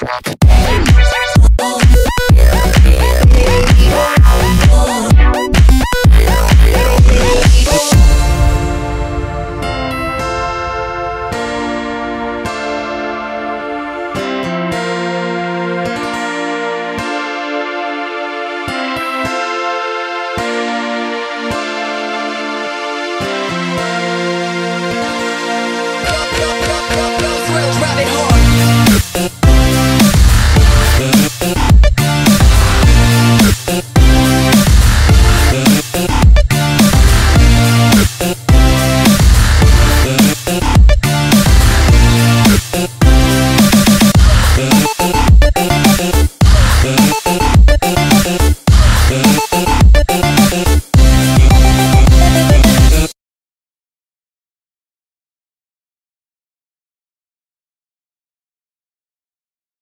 Swap.